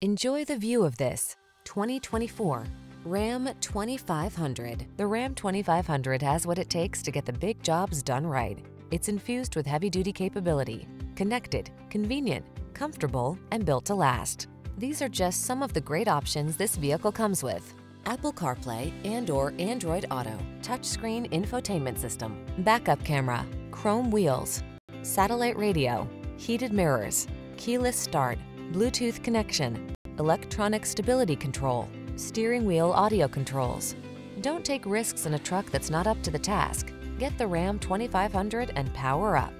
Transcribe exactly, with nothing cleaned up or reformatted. Enjoy the view of this twenty twenty-four Ram twenty-five hundred. The Ram twenty-five hundred has what it takes to get the big jobs done right. It's infused with heavy-duty capability, connected, convenient, comfortable, and built to last. These are just some of the great options this vehicle comes with: Apple CarPlay and or Android Auto, touchscreen infotainment system, backup camera, chrome wheels, satellite radio, heated mirrors, keyless start, Bluetooth connection, electronic stability control, steering wheel audio controls. Don't take risks in a truck that's not up to the task. Get the Ram twenty-five hundred and power up.